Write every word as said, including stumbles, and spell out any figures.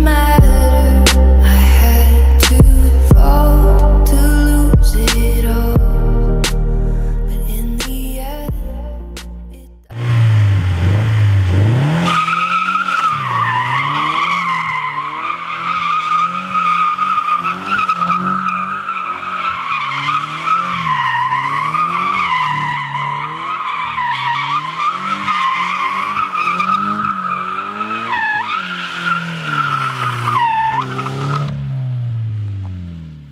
my